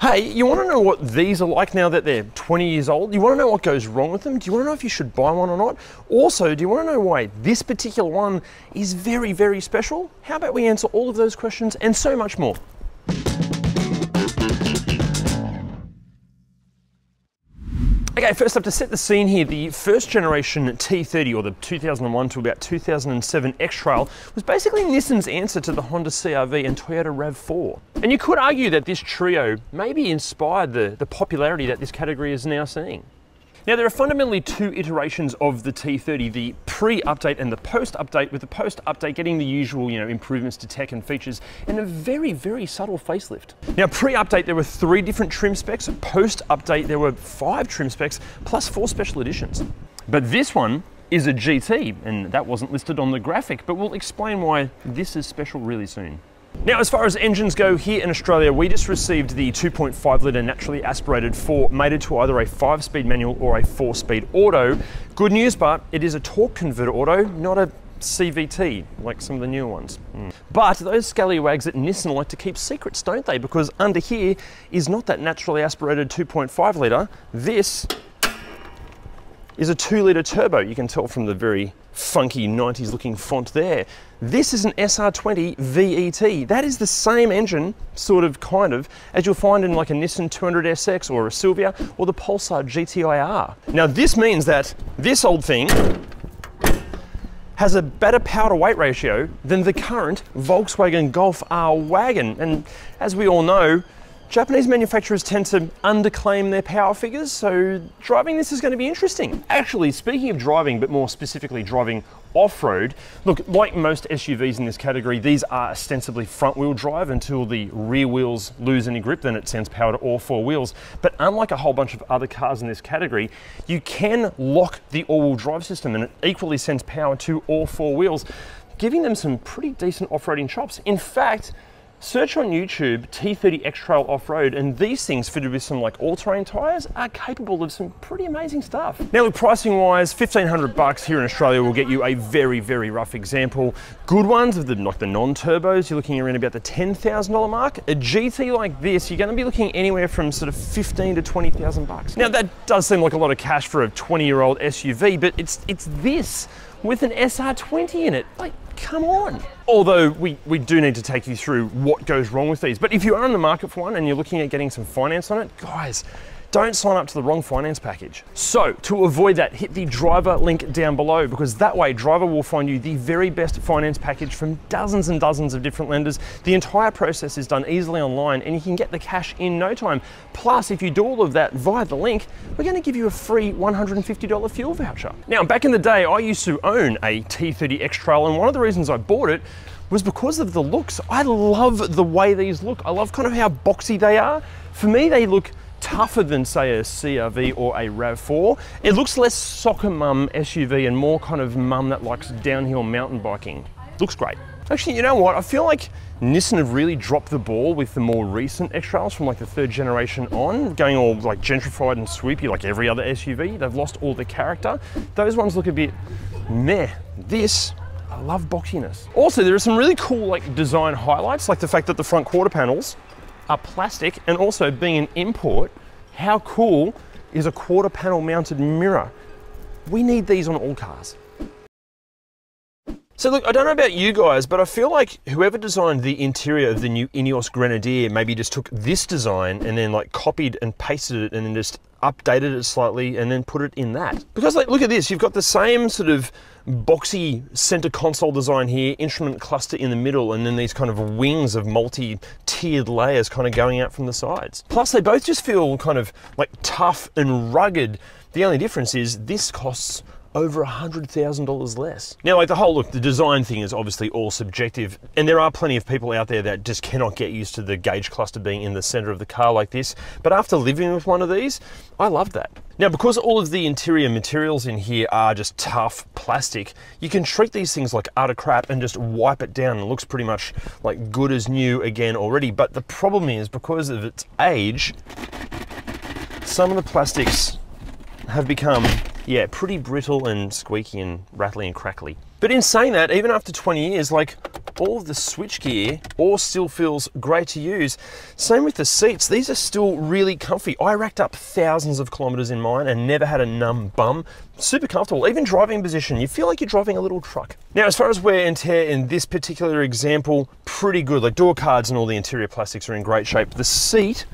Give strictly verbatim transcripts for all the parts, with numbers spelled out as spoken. Hey, you want to know what these are like now that they're twenty years old? You want to know what goes wrong with them? Do you want to know if you should buy one or not? Also, do you want to know why this particular one is very, very special? How about we answer all of those questions and so much more? Okay, first up, to set the scene here, the first generation T thirty, or the two thousand one to about two thousand seven X-Trail, was basically Nissan's answer to the Honda C R V and Toyota RAV four. And you could argue that this trio maybe inspired the, the popularity that this category is now seeing. Now, there are fundamentally two iterations of the T thirty, the pre-update and the post-update, with the post-update getting the usual, you know, improvements to tech and features, and a very, very subtle facelift. Now, pre-update, there were three different trim specs. Post-update, there were five trim specs, plus four special editions. But this one is a G T, and that wasn't listed on the graphic, but we'll explain why this is special really soon. Now, as far as engines go, here in Australia, we just received the two point five litre naturally aspirated four, mated to either a five speed manual or a four speed auto. Good news, but it is a torque converter auto, not a C V T, like some of the newer ones. Mm. But those scallywags at Nissan like to keep secrets, don't they? Because under here is not that naturally aspirated two point five litre. This is a two litre turbo. You can tell from the very funky nineties looking font there. This is an S R twenty V E T. That is the same engine, sort of, kind of, as you'll find in like a Nissan two hundred S X or a Silvia or the Pulsar G T I R. Now, this means that this old thing has a better power to weight ratio than the current Volkswagen Golf R wagon. And as we all know, Japanese manufacturers tend to underclaim their power figures, so driving this is going to be interesting. Actually, speaking of driving, but more specifically driving off-road, look, like most S U Vs in this category, these are ostensibly front-wheel drive until the rear wheels lose any grip, then it sends power to all four wheels. But unlike a whole bunch of other cars in this category, you can lock the all-wheel drive system and it equally sends power to all four wheels, giving them some pretty decent off-roading chops. In fact, search on YouTube T thirty X-Trail Off-Road, and these things fitted with some like all-terrain tyres are capable of some pretty amazing stuff. Now, with pricing-wise, fifteen hundred bucks here in Australia will get you a very, very rough example. Good ones, of the, like the non-turbos, you're looking around about the ten thousand dollar mark. A G T like this, you're going to be looking anywhere from sort of fifteen to twenty thousand bucks. Now, that does seem like a lot of cash for a twenty year old S U V, but it's, it's this with an S R twenty in it. Like, come on. Although we, we do need to take you through what goes wrong with these. But if you are in the market for one and you're looking at getting some finance on it, guys, don't sign up to the wrong finance package. So to avoid that, hit the Driva link down below, because that way Driva will find you the very best finance package from dozens and dozens of different lenders. The entire process is done easily online and you can get the cash in no time. Plus, if you do all of that via the link, we're going to give you a free one hundred fifty dollar fuel voucher. Now, back in the day, I used to own a T thirty X-Trail, and one of the reasons I bought it was because of the looks. I love the way these look. I love kind of how boxy they are. For me, they look tougher than, say, a C R V or a RAV four. It looks less soccer mum S U V and more kind of mum that likes downhill mountain biking. Looks great. Actually, you know what? I feel like Nissan have really dropped the ball with the more recent X-Trails from like the third generation on, going all like gentrified and swoopy like every other S U V. They've lost all the character. Those ones look a bit meh. This, I love boxiness. Also, there are some really cool like design highlights, like the fact that the front quarter panels are plastic, and also being an import, how cool is a quarter panel mounted mirror? We need these on all cars. So look, I don't know about you guys, but I feel like whoever designed the interior of the new INEOS Grenadier maybe just took this design and then like copied and pasted it and then just updated it slightly and then put it in that. Because like, look at this, you've got the same sort of boxy center console design here, instrument cluster in the middle, and then these kind of wings of multi-tiered layers kind of going out from the sides. Plus, they both just feel kind of like tough and rugged. The only difference is this costs over one hundred thousand dollars less. Now, like the whole look, the design thing is obviously all subjective, and there are plenty of people out there that just cannot get used to the gauge cluster being in the center of the car like this, but after living with one of these, I love that. Now, because all of the interior materials in here are just tough plastic, you can treat these things like utter crap and just wipe it down, and it looks pretty much like good as new again already. But the problem is, because of its age, some of the plastics have become, yeah, pretty brittle and squeaky and rattly and crackly. But in saying that, even after twenty years, like, all the switchgear all still feels great to use. Same with the seats. These are still really comfy. I racked up thousands of kilometers in mine and never had a numb bum. Super comfortable. Even driving position, you feel like you're driving a little truck. Now, as far as wear and tear in this particular example, pretty good. Like door cards and all the interior plastics are in great shape. The seat,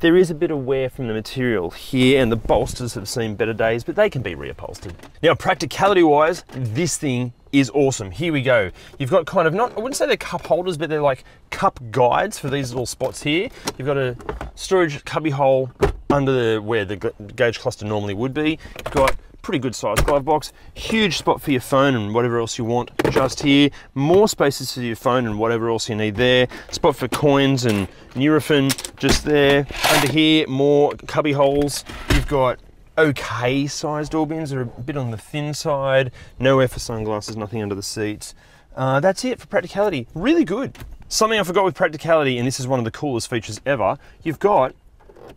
there is a bit of wear from the material here, and the bolsters have seen better days, but they can be reupholstered. Now, practicality-wise, this thing is awesome. Here we go. You've got kind of, not, I wouldn't say they're cup holders, but they're like cup guides for these little spots here. You've got a storage cubby hole under the, where the gauge cluster normally would be. You've got pretty good sized glove box, huge spot for your phone and whatever else you want just here, more spaces for your phone and whatever else you need there, spot for coins and Nurofen just there, under here more cubby holes. You've got okay sized door bins, they're a bit on the thin side, nowhere for sunglasses, nothing under the seats. Uh, that's it for practicality, really good. Something I forgot with practicality, and this is one of the coolest features ever, you've got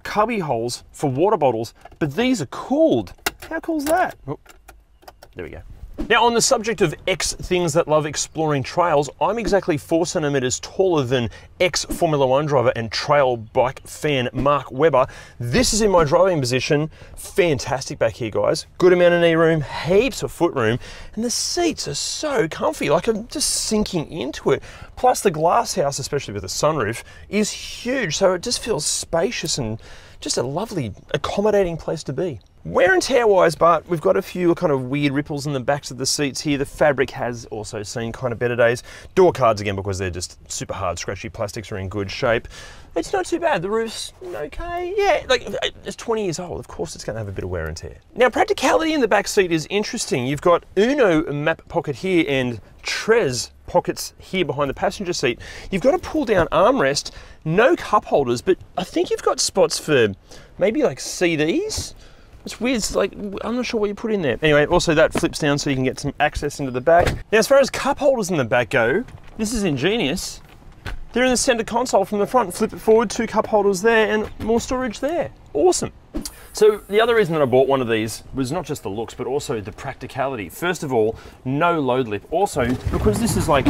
cubby holes for water bottles, but these are cooled. How cool is that? Oh, there we go. Now, on the subject of X things that love exploring trails, I'm exactly four centimeters taller than ex Formula One driver and trail bike fan Mark Webber. This is in my driving position. Fantastic back here, guys. Good amount of knee room, heaps of foot room, and the seats are so comfy. Like, I'm just sinking into it. Plus, the glass house, especially with the sunroof, is huge, so it just feels spacious and just a lovely, accommodating place to be. Wear and tear wise, but we've got a few kind of weird ripples in the backs of the seats here. The fabric has also seen kind of better days. Door cards again, because they're just super hard, scratchy plastics, are in good shape. It's not too bad. The roof's okay. Yeah, like it's twenty years old. Of course it's going to have a bit of wear and tear. Now, practicality in the back seat is interesting. You've got Uno map pocket here and Trez pockets here behind the passenger seat. You've got a pull down armrest, no cup holders, but I think you've got spots for maybe like C Ds. It's weird, it's like, I'm not sure what you put in there. Anyway, also that flips down so you can get some access into the back. Now, as far as cup holders in the back go, this is ingenious. They're in the center console from the front, flip it forward, two cup holders there and more storage there. Awesome. So the other reason that I bought one of these was not just the looks, but also the practicality. First of all, no load lip. Also, because this is like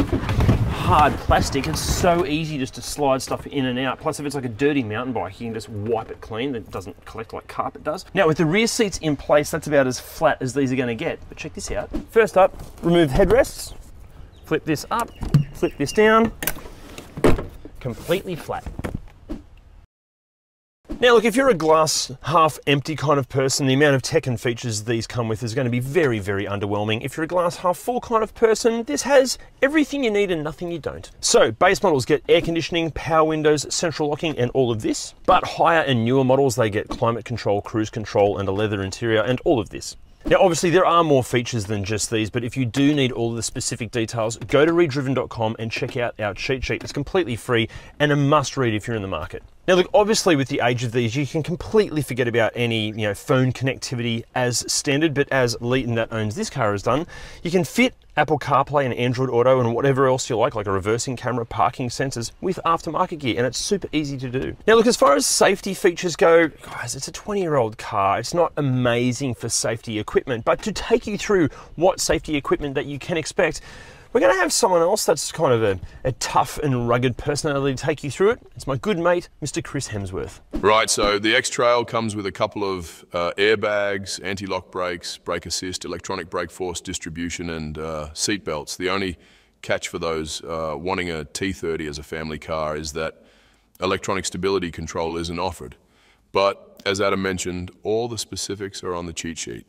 hard plastic, it's so easy just to slide stuff in and out. Plus, if it's like a dirty mountain bike, you can just wipe it clean. It doesn't collect like carpet does. Now, with the rear seats in place, that's about as flat as these are going to get. But check this out. First up, remove headrests, flip this up, flip this down, completely flat. Now look, if you're a glass half empty kind of person, the amount of tech and features these come with is going to be very, very underwhelming. If you're a glass half full kind of person, this has everything you need and nothing you don't. So base models get air conditioning, power windows, central locking and all of this, but higher and newer models, they get climate control, cruise control and a leather interior and all of this. Now, obviously there are more features than just these, but if you do need all the specific details, go to redriven dot com and check out our cheat sheet. It's completely free and a must read if you're in the market. Now look, obviously with the age of these, you can completely forget about any, you know, phone connectivity as standard, but as Leighton, that owns this car, has done, you can fit Apple CarPlay and Android Auto and whatever else you like, like a reversing camera, parking sensors with aftermarket gear, and it's super easy to do. Now look, as far as safety features go, guys, it's a twenty year old car. It's not amazing for safety equipment, but to take you through what safety equipment that you can expect, we're going to have someone else that's kind of a, a tough and rugged personality to take you through it. It's my good mate, Mister Chris Hemsworth. Right, so the X-Trail comes with a couple of uh, airbags, anti-lock brakes, brake assist, electronic brake force distribution, and uh, seat belts. The only catch for those uh, wanting a T thirty as a family car is that electronic stability control isn't offered. But as Adam mentioned, all the specifics are on the cheat sheet.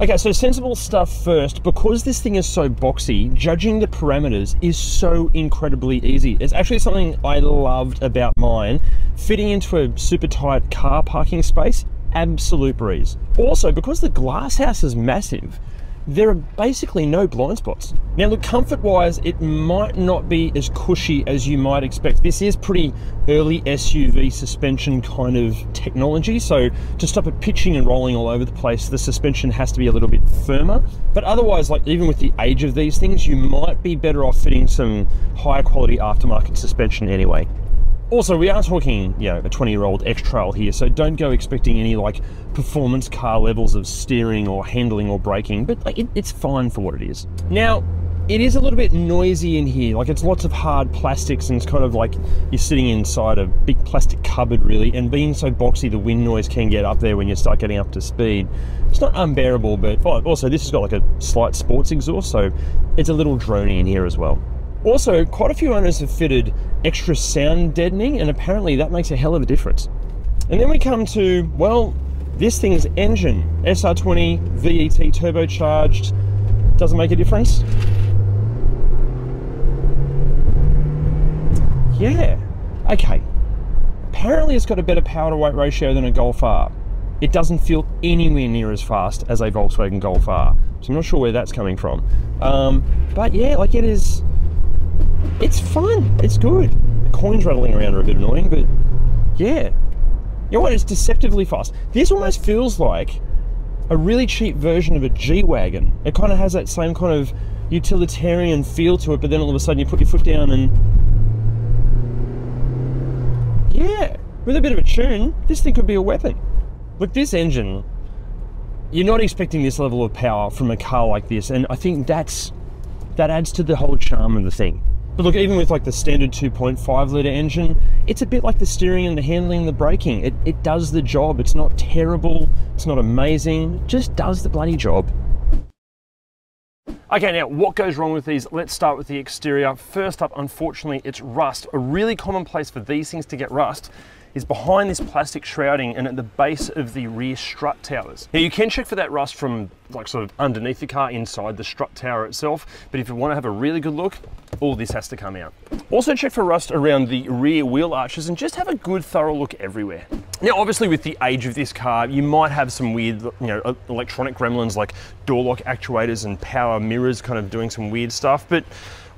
Okay, so sensible stuff first. Because this thing is so boxy, judging the parameters is so incredibly easy. It's actually something I loved about mine. Fitting into a super tight car parking space, absolute breeze. Also, because the glass house is massive, there are basically no blind spots. Now look, comfort-wise, it might not be as cushy as you might expect. This is pretty early S U V suspension kind of technology, so to stop it pitching and rolling all over the place, the suspension has to be a little bit firmer. But otherwise, like even with the age of these things, you might be better off fitting some higher quality aftermarket suspension anyway. Also, we are talking, you know, a twenty year old X-Trail here, so don't go expecting any like performance car levels of steering or handling or braking, but like, it, it's fine for what it is. Now, It is a little bit noisy in here, like it's lots of hard plastics and it's kind of like you're sitting inside a big plastic cupboard really, and being so boxy the wind noise can get up there when you start getting up to speed. It's not unbearable, but oh, also this has got like a slight sports exhaust, so it's a little droney in here as well. Also, quite a few owners have fitted extra sound deadening, and apparently that makes a hell of a difference. And then we come to, well, this thing's engine, S R twenty V E T turbocharged, doesn't make a difference. Yeah, okay. Apparently it's got a better power to weight ratio than a Golf R. It doesn't feel anywhere near as fast as a Volkswagen Golf R, so I'm not sure where that's coming from. Um, but yeah, like it is, it's fun, it's good. The coins rattling around are a bit annoying, but yeah. You know what, it's deceptively fast. This almost feels like a really cheap version of a G-Wagon. It kind of has that same kind of utilitarian feel to it, but then all of a sudden you put your foot down and yeah, with a bit of a tune, this thing could be a weapon. Look, this engine, you're not expecting this level of power from a car like this, and I think that's, that adds to the whole charm of the thing. But look, even with like the standard two point five litre engine, it's a bit like the steering and the handling and the braking. It, it does the job. It's not terrible, it's not amazing, it just does the bloody job. Okay, now what goes wrong with these? Let's start with the exterior. First up, unfortunately, it's rust. A really common place for these things to get rust is behind this plastic shrouding and at the base of the rear strut towers. Now you can check for that rust from like sort of underneath the car inside the strut tower itself, but if you want to have a really good look, all this has to come out. Also check for rust around the rear wheel arches and just have a good thorough look everywhere. Now obviously with the age of this car, you might have some weird, you know, electronic gremlins like door lock actuators and power mirrors kind of doing some weird stuff, but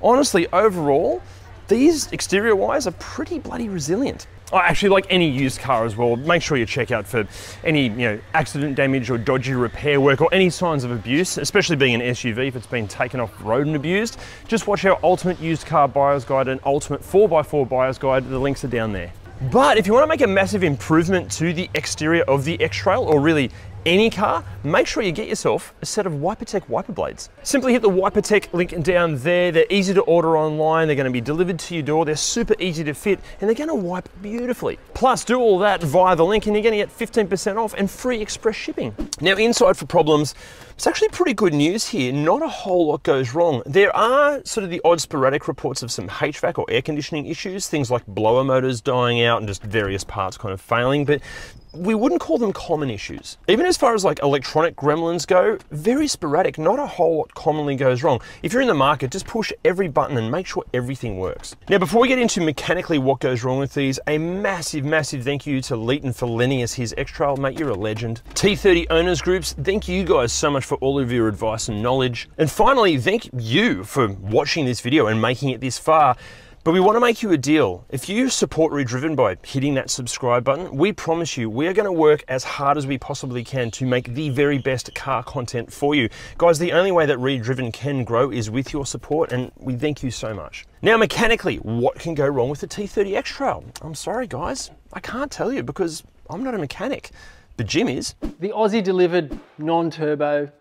honestly overall, these exterior wires are pretty bloody resilient. Oh, actually, like any used car as well, make sure you check out for any, you know, accident damage or dodgy repair work or any signs of abuse, especially being an S U V if it's been taken off road and abused. Just watch our Ultimate Used Car Buyer's Guide and Ultimate four by four Buyer's Guide, the links are down there. But if you want to make a massive improvement to the exterior of the X-Trail, or really any car, make sure you get yourself a set of WiperTech wiper blades. Simply hit the WiperTech link down there. They're easy to order online. They're going to be delivered to your door. They're super easy to fit and they're going to wipe beautifully. Plus, do all that via the link and you're going to get fifteen percent off and free express shipping. Now, inside for problems, it's actually pretty good news here. Not a whole lot goes wrong. There are sort of the odd sporadic reports of some H V A C or air conditioning issues, things like blower motors dying out and just various parts kind of failing, but we wouldn't call them common issues. Even as far as like electronic gremlins go, very sporadic, not a whole lot commonly goes wrong. If you're in the market, just push every button and make sure everything works. Now, before we get into mechanically what goes wrong with these, a massive, massive thank you to Leighton for lending us his X-Trail. Mate, you're a legend. T thirty owners groups, thank you guys so much for all of your advice and knowledge. And finally, thank you for watching this video and making it this far. But we want to make you a deal. If you support Redriven by hitting that subscribe button, we promise you we're going to work as hard as we possibly can to make the very best car content for you. Guys, the only way that Redriven can grow is with your support, and we thank you so much. Now, mechanically, what can go wrong with the T thirty X-Trail? I'm sorry, guys. I can't tell you because I'm not a mechanic, but Jim is. The Aussie delivered non-turbo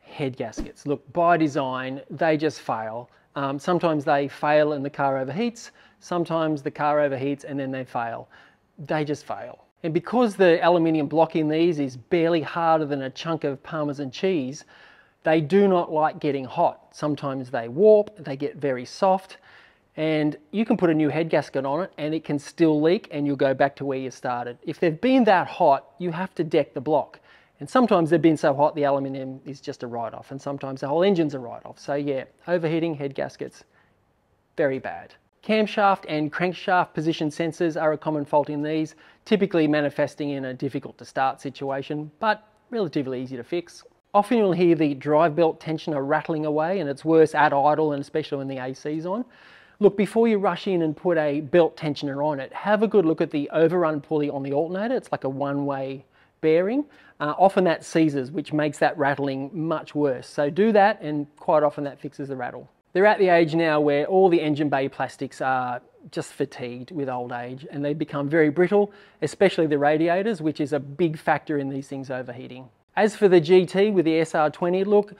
head gaskets. Look, by design, they just fail. Um, sometimes they fail and the car overheats, sometimes the car overheats and then they fail. They just fail. And because the aluminium block in these is barely harder than a chunk of Parmesan cheese, they do not like getting hot. Sometimes they warp, they get very soft, and you can put a new head gasket on it and it can still leak and you'll go back to where you started. If they've been that hot, you have to deck the block. And sometimes they've been so hot, the aluminium is just a write-off, and sometimes the whole engine's a write-off. So yeah, overheating head gaskets, very bad. Camshaft and crankshaft position sensors are a common fault in these, typically manifesting in a difficult to start situation, but relatively easy to fix. Often you'll hear the drive belt tensioner rattling away, and it's worse at idle, and especially when the A C's on. Look, before you rush in and put a belt tensioner on it, have a good look at the overrun pulley on the alternator. It's like a one-way bearing. Uh, often that seizes, which makes that rattling much worse. So do that, and quite often that fixes the rattle. They're at the age now where all the engine bay plastics are just fatigued with old age, and they become very brittle, especially the radiators, which is a big factor in these things overheating. As for the G T with the S R twenty, look,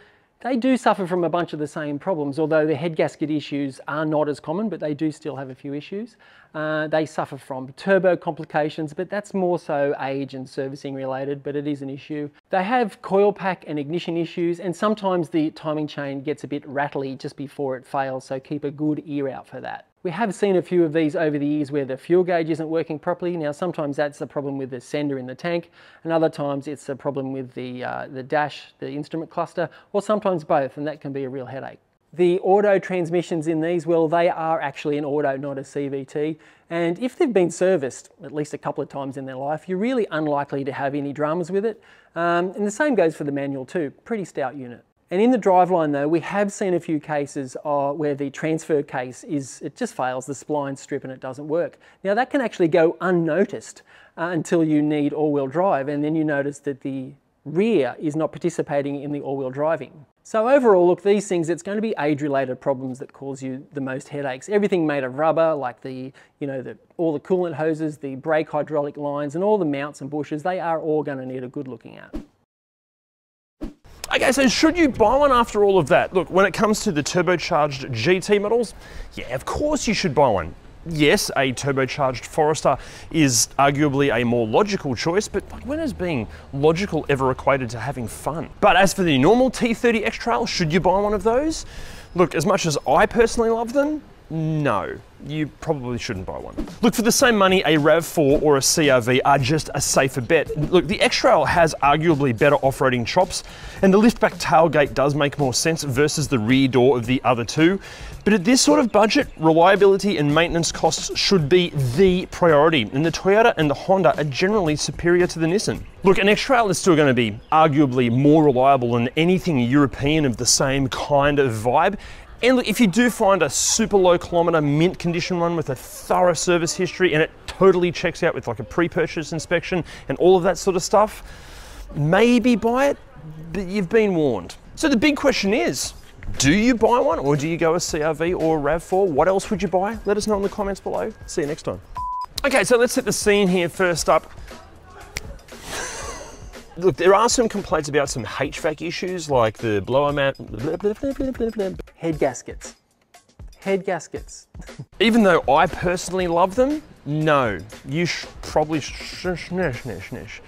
They do suffer from a bunch of the same problems, although the head gasket issues are not as common, but they do still have a few issues. Uh, they suffer from turbo complications, but that's more so age and servicing related, but it is an issue. They have coil pack and ignition issues, and sometimes the timing chain gets a bit rattly just before it fails, so keep a good ear out for that. We have seen a few of these over the years where the fuel gauge isn't working properly. Now, sometimes that's the problem with the sender in the tank, and other times it's a problem with the, uh, the dash, the instrument cluster, or sometimes both, and that can be a real headache. The auto transmissions in these, well, they are actually an auto, not a C V T, and if they've been serviced at least a couple of times in their life, you're really unlikely to have any dramas with it. Um, and the same goes for the manual too, pretty stout unit. And in the driveline though, we have seen a few cases uh, where the transfer case is, it just fails the spline strip and it doesn't work. Now that can actually go unnoticed uh, until you need all-wheel drive, and then you notice that the rear is not participating in the all-wheel driving. So overall, look, these things, it's going to be age-related problems that cause you the most headaches. Everything made of rubber, like the, you know, the, all the coolant hoses, the brake hydraulic lines, and all the mounts and bushes, they are all going to need a good looking at. Okay, so should you buy one after all of that? Look, when it comes to the turbocharged G T models, yeah, of course you should buy one. Yes, a turbocharged Forester is arguably a more logical choice, but like, when is being logical ever equated to having fun? But as for the normal T thirty X-Trail, should you buy one of those? Look, as much as I personally love them, no, you probably shouldn't buy one. Look, for the same money, a RAV four or a C R V are just a safer bet. Look, the X-Trail has arguably better off-roading chops, and the liftback tailgate does make more sense versus the rear door of the other two. But at this sort of budget, reliability and maintenance costs should be the priority, and the Toyota and the Honda are generally superior to the Nissan. Look, an X-Trail is still going to be arguably more reliable than anything European of the same kind of vibe. And look, if you do find a super low kilometre mint condition one with a thorough service history and it totally checks out with like a pre-purchase inspection and all of that sort of stuff, maybe buy it, but you've been warned. So the big question is, do you buy one or do you go a C R V or a RAV four? What else would you buy? Let us know in the comments below. See you next time. Okay, so let's set the scene here first up. Look, there are some complaints about some H V A C issues like the blower mount, head gaskets, head gaskets. Even though I personally love them, no, you sh probably sh sh sh sh sh sh